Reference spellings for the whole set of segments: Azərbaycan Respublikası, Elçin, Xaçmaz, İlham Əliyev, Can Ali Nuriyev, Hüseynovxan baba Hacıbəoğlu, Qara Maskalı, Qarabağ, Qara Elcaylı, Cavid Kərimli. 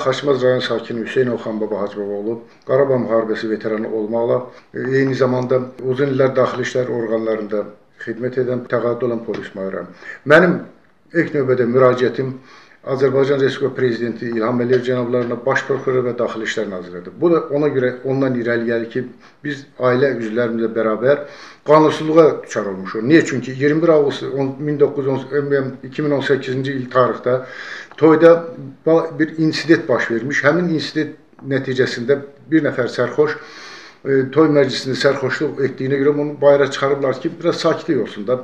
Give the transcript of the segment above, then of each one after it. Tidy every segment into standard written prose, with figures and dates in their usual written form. Xaçmaz rayon sakini Hüseynovxan baba Hacıbəoğlu Qarabağ müharibəsi veteranı olmaqla eyni zamanda uzun illər daxili işlər orqanlarında xidmət edən, təqaüd olan polis mayoram. Mənim ilk növbədə müraciətim Azərbaycan Respublikası Prezidenti İlham Əliyev cənablarına, baş prokuror və daxili işlər naziridir. Bu da ona görə ondan irəli gəlir ki, biz ailə üzvlərimizlə bərabər qanunsuzluğa düşər olmuşuq. Niyə? Çünki 21 avqust 2018-ci il tarixdə toyda bir insident baş vermiş. Həmin insident nəticəsində bir nəfər sərxoş toy məclisində sərxoşluq etdiyinə görə onu bayıra çıxarıblar ki, biraz sakitlik olsun da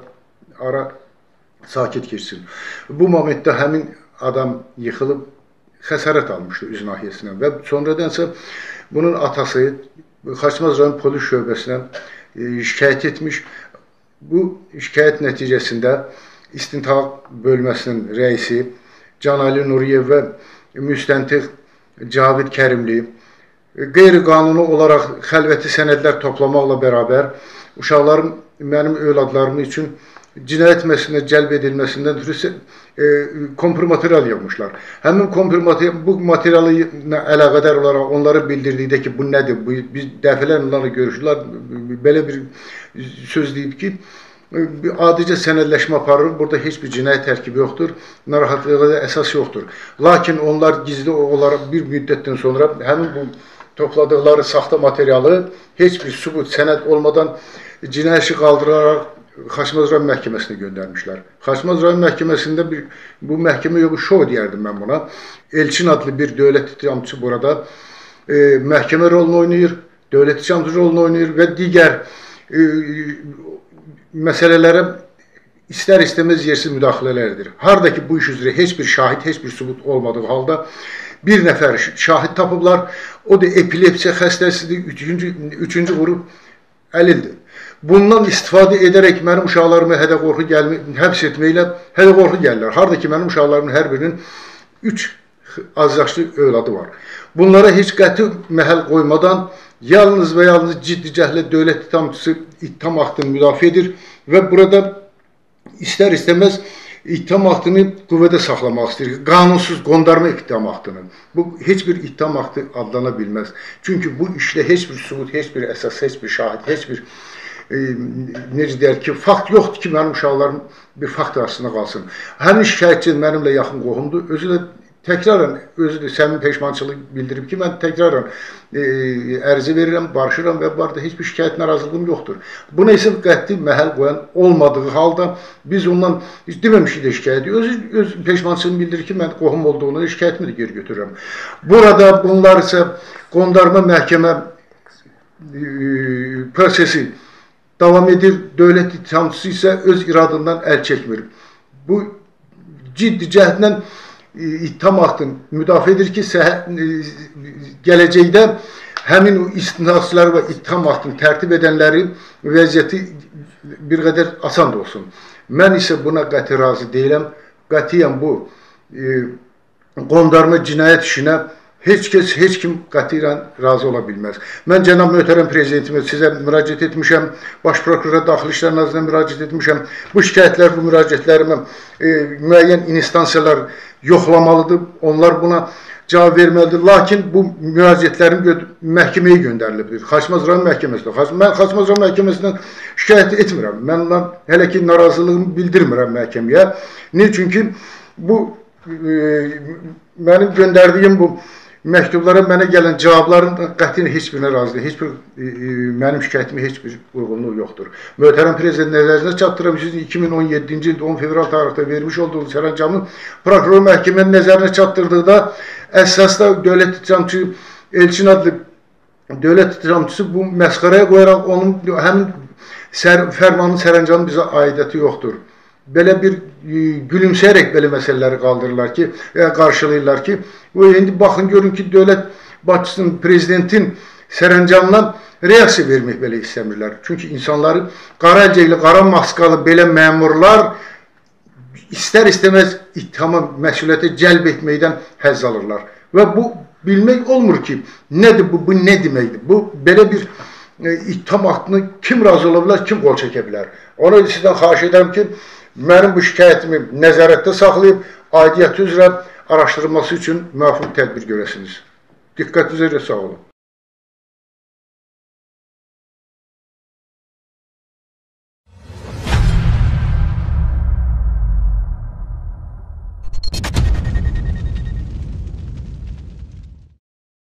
ara sakit geçsin. Bu momentdə həmin adam yıxılıb xəsarət almışdı üz nahiyəsindən və sonradansa bunun atası Xaçmaz rayon polis şöbəsinə şikayət etmiş. Bu şikayət nəticəsində istintaq bölməsinin rəisi Can Ali Nuriyev və müstəntiq Cavid Kərimli qeyri-qanuni olaraq xəlvəti sənədlər toplamaqla bərabər uşaqlarım, mənim övladlarım üçün cinayət məhsuluna cəlb edilməsindən ötürü kompromaterial yapmışlar. Həmin bu materialı əlaqədar olaraq onları bildirdikdə ki, bu nədir? Biz dəfələrlə onlarla görüşürlər, belə bir söz deyib ki, adicə sənədləşmə aparır, burada heç bir cinayət tərkibi yoxdur, narahatlığa əsas yoxdur. Lakin onlar gizli olaraq bir müddətdən sonra həmin bu topladıqları saxta materialı heç bir sübut, sənəd olmadan cinayət işi qaldıraraq Xaçmaz rayon məhkəməsinə göndərmişlər. Xaçmaz rayon məhkəməsində bu məhkəmə yox, şov deyərdim mən buna. Elçin adlı bir dövlət ittihamçısı burada məhkəmə rolunu oynayır, dövlət ittihamçısı rolunu oynayır və digər məsələlərə istər-istəməz yersiz müdaxilələrdir. Harada ki, bu iş üzrə heç bir şahid, heç bir sübut olmadığı halda bir nəfər şahid tapıblar, o da epilepsiya xəstəsidir, üçüncü qrup əlildir. Bundan istifadə edərək mənim uşaqlarımı həbs etməklə hədə qorxu gəlirlər. Harada ki, mənim uşaqlarımın hər birinin 3 azyaşlı övladı var. Bunlara heç qəti məhəl qoymadan yalnız və yalnız ciddi cəhlə dövlət ittihamçısı ittiham aktını müdafiə edir və burada istər-istəməz ittiham aktını qüvvədə saxlamaq istəyir. Qanunsuz qondarma ittiham aktını. Bu, heç bir ittiham aktı adlana bilməz. Çünki bu işlə heç bir sübut, heç bir əsas, heç bir şahid, heç bir necə deyər ki, fakt yoxdur ki, mənim uşaqlarım bir fakt arasında qalsın. Həmin şikayətçi mənimlə yaxın qohumdur. Özü də səmimi peşmançılıq bildirib ki, mən təkraran ərzi verirəm, barışıram və barədə heç bir şikayət narazılığım yoxdur. Buna isə qəti məhəl qoyan olmadığı halda biz ondan heç deməmişik də şikayət edir. Özü peşmançılığını bildirir ki, mən qohum olduğunu şikayətimi də geri götürürəm. Burada bunlar isə qondarma məhkəmə prosesi davam edir, dövlət ittihamçısı isə öz iradından əl çəkmir. Bu ciddi cəhdlə ittiham haqqını müdafiə edir ki, gələcəkdə həmin istinadçıları və ittiham haqqını tərtib edənləri vəziyyəti bir qədər asan da olsun. Mən isə buna qəti razı deyiləm. Qətiyyən bu qondarma cinayət işinə heç kəs, heç kim qətiyyən razı ola bilməz. Mən cənab möhtərəm prezidentimi sizə müraciət etmişəm, baş prokurora, daxili işlər nazirinə müraciət etmişəm. Bu şikayətlər, bu müraciətlərimi müəyyən instansiyalar yoxlamalıdır, onlar buna cavab verməlidir. Lakin bu müraciətlərim məhkəməyə göndərilibdir, Xaçmaz rayon məhkəməsinə. Mən Xaçmaz rayon məhkəməsindən şikayət etmirəm, mən hələ ki narazılığımı bildirmirəm məhkəməyə. Niyə? Çünki bu mənim göndərdiyim bu məktublara mənə gələn cavabların qətiyyən heç birinə razı deyil. Heç bir, mənim şikayətimin heç bir uyğunluğu yoxdur. Möhtərəm Prezident nəzərinizə çatdırım, sizin 2017-ci il 10 fevral tarixdə vermiş olduğunuz sərəncamı prokuror məhkəmənin nəzərinə çatdırdıqda əsasda dövlət ittihamçısı Elçin adlı dövlət ittihamçısı bu məsxərəyə qoyaraq onun həmin fərmanın sərəncamı bizə aidiyyəti yoxdur. Belə bir gülümsəyərək belə məsələləri qaldırırlar ki, qarşılayırlar ki, indi baxın, görün ki, dövlət başçısının, prezidentin sərəncamdan reaksiya vermək belə istəmirlər. Çünki insanları Qara Elcaylı, Qara Maskalı belə məmurlar istər-istəməz ittihama, məsuliyyətə cəlb etməkdən həzz alırlar. Və bu, bilmək olmur ki, nədir bu, nə deməkdir? Bu, belə bir ittiham aktını kim razı ola bilər, kim qol çəkə bilər? Ona sizdən xahiş edəm ki, mənim bu şikayətimi nəzarətdə saxlayıb, aidiyyəti üzrə araştırılması için müvafiq tedbir göresiniz. Dikkatinize sağ olun.